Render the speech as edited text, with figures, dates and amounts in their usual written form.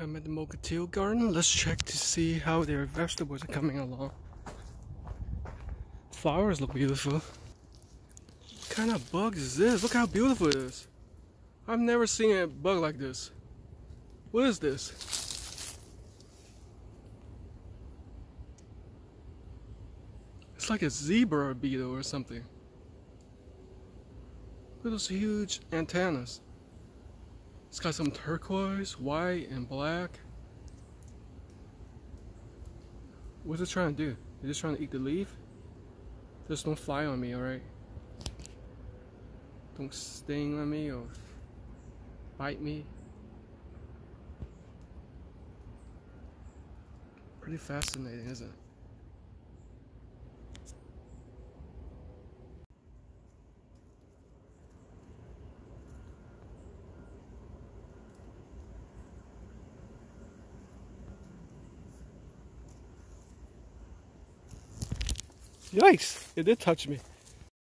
I'm at the Mocotillo garden. Let's check to see how their vegetables are coming along. Flowers look beautiful. What kind of bug is this? Look how beautiful it is. I've never seen a bug like this. What is this? It's like a zebra beetle or something. Look at those huge antennas. It's got some turquoise, white, and black. What's it trying to do? Is it trying to eat the leaf? Just don't fly on me, alright? Don't sting on me or bite me. Pretty fascinating, isn't it? Yikes, it did touch me.